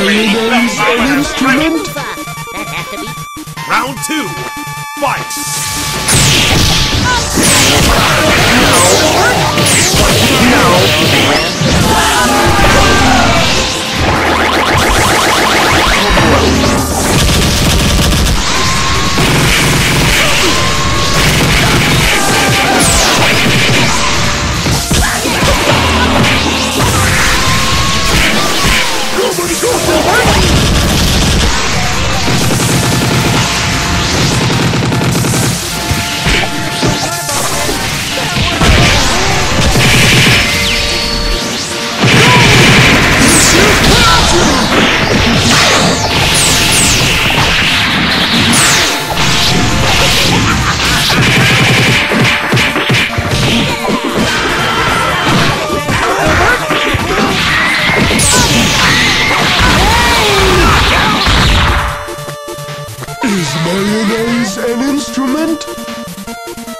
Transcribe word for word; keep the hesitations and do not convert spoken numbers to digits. is an instrument? That has to be. Round two. Fight! No! No! Is mayonnaise an instrument?